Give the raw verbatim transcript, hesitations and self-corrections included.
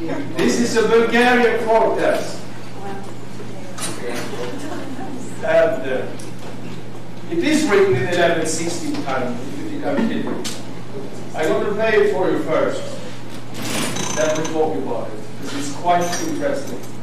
This is a Bulgarian fortress. And uh, it is written in eleven sixteen time, if you think I'm kidding. I'm going to play it for you first. Then we'll talk about it, because it's quite interesting.